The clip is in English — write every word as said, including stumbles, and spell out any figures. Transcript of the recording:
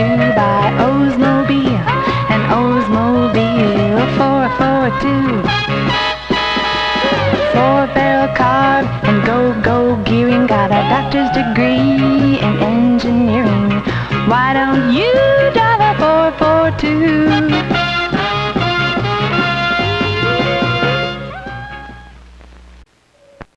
four forty-two by Oldsmobile, and Oldsmobile four forty-two. Four-barrel carb and go-go gearing, got a doctor's degree in engineering. Why don't you drive a four forty-two?